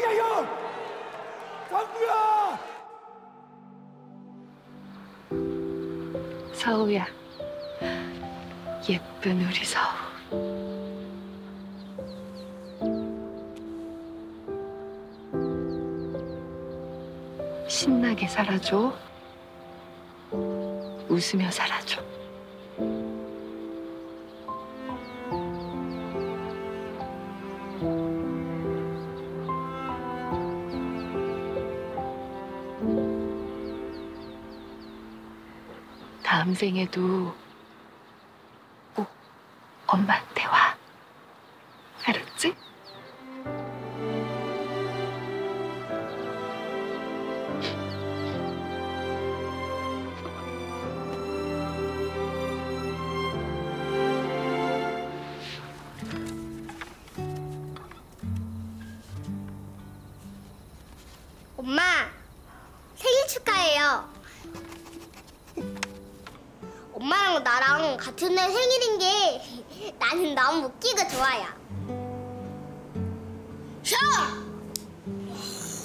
장규야 형! 장규야! 서우야, 예쁜 우리 서우. 신나게 살아줘. 웃으며 살아줘. 다음 생에도 꼭 엄마한테 와. 알았지? 엄마, 생일 축하해요. 엄마랑 나랑 같은 날 생일인 게 나는 너무 웃기고 좋아요. 샤!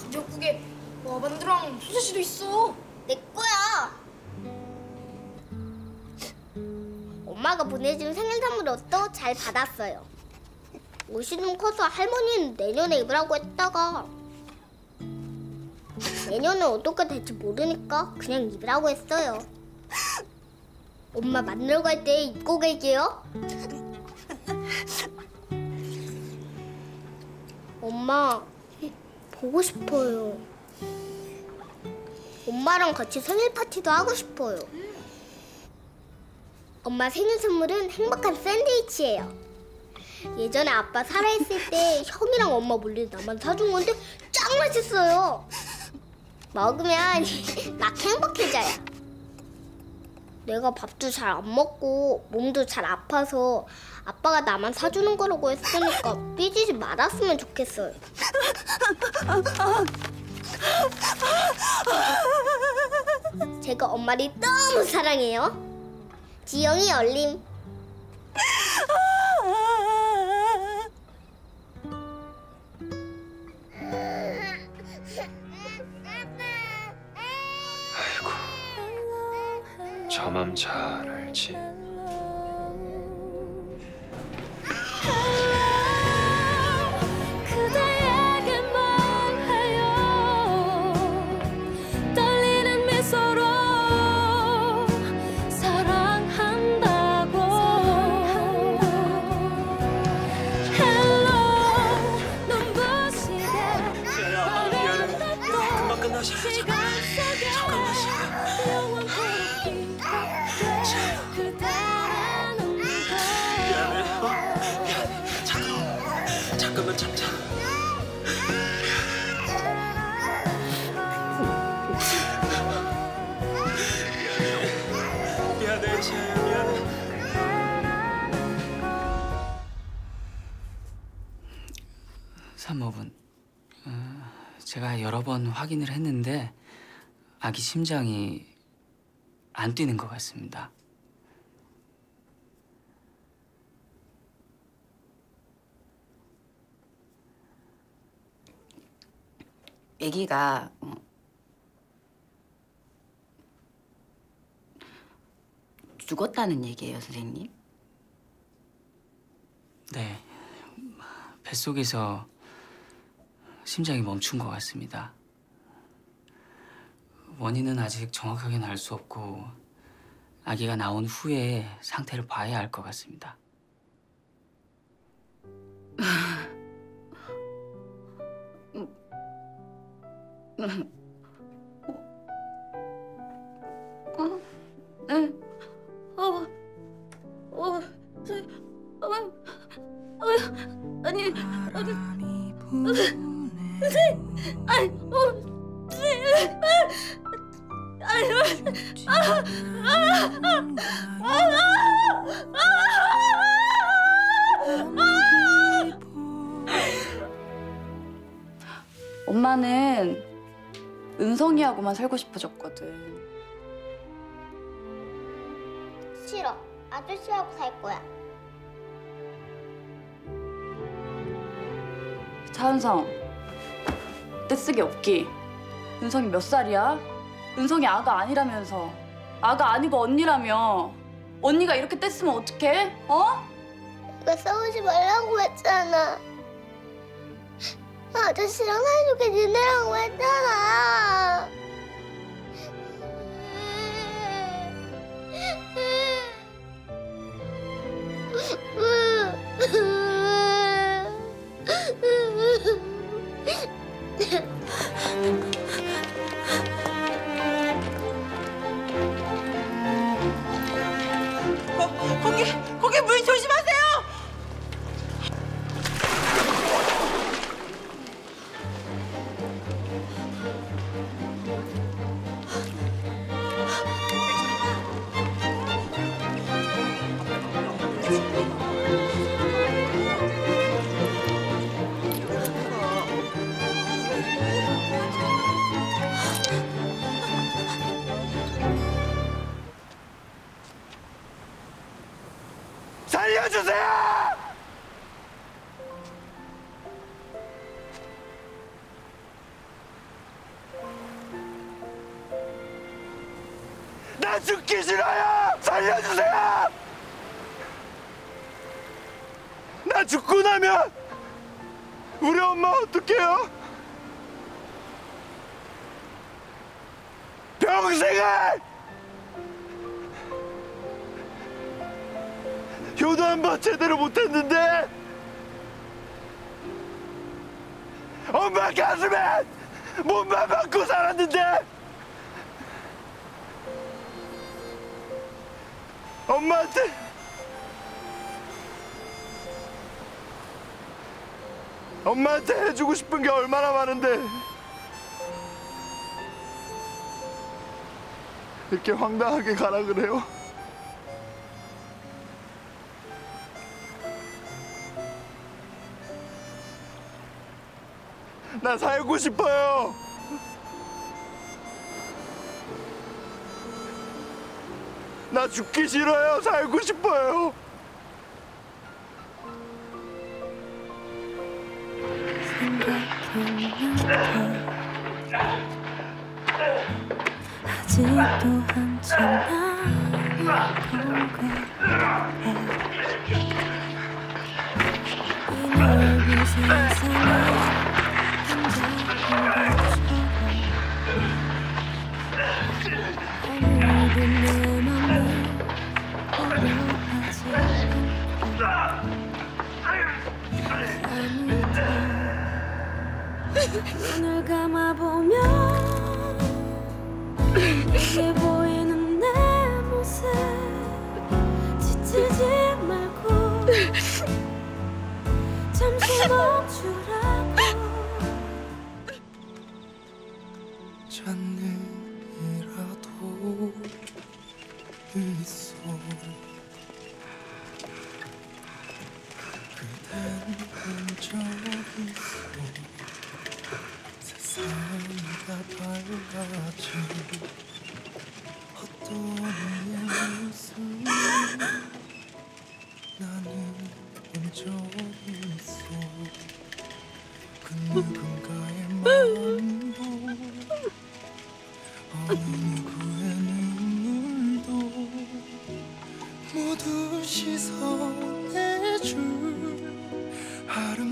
미역국에 와반드랑 소세지도 있어. 내 거야. 엄마가 보내준 생일 선물 옷도 잘 받았어요. 옷이 좀 커서 할머니는 내년에 입으라고 했다가 내년은 어떻게 될지 모르니까 그냥 입으라고 했어요. 엄마 만들러 갈 때 입고 갈게요. 엄마, 보고 싶어요. 엄마랑 같이 생일 파티도 하고 싶어요. 엄마 생일 선물은 행복한 샌드위치예요. 예전에 아빠 살아있을 때 형이랑 엄마 몰래 나만 사준 건데 짱 맛있어요. 먹으면 막 행복해져요. 내가 밥도 잘 안 먹고 몸도 잘 아파서 아빠가 나만 사주는 거라고 했으니까 삐지지 말았으면 좋겠어요. 제가 엄마를 너무 사랑해요. 지영이 얼림. 저 맘 잘 알지. 잠깐만 참자. 미안해, 차야, 미안해. 산모분, 제가 여러 번 확인을 했는데 아기 심장이 안 뛰는 것 같습니다. 아기가 죽었다는 얘기예요, 선생님? 네, 뱃속에서 심장이 멈춘 것 같습니다. 원인은 아직 정확하게는 알 수 없고 아기가 나온 후에 상태를 봐야 알 것 같습니다. 엄마는 은성이하고만 살고 싶어졌거든. 싫어. 아저씨하고 살 거야. 차은성. 떼쓰기 없기. 은성이 몇 살이야? 은성이 아가 아니라면서. 아가 아니고 언니라며. 언니가 이렇게 떼쓰면 어떡해? 어? 내가 싸우지 말라고 했잖아. 아저씨랑 사이좋게 지내라고 했잖아. 거기 물 조심하세요. 살려주세요! 나 죽기 싫어요! 살려주세요! 나 죽고 나면 우리 엄마 어떡해요? 평생을! 효도 한 번 제대로 못했는데 엄마 가슴에 몸만 박고 살았는데 엄마한테 해주고 싶은 게 얼마나 많은데 이렇게 황당하게 가라 그래요? 나 살고 싶어요. 나 죽기 싫어요. 살고 싶어요. 아직도 한참 나의 눈을 감아보면 이게 보이는 내 모습 지치지 말고 잠시 멈추라고 잔느라도 있어 그댄 혼자 있어 다 밝아져 어떤 모습 나는 본 적이 있어 그 누군가의 마음도 어느 누구의 눈물도 모두 씻어내줄 하루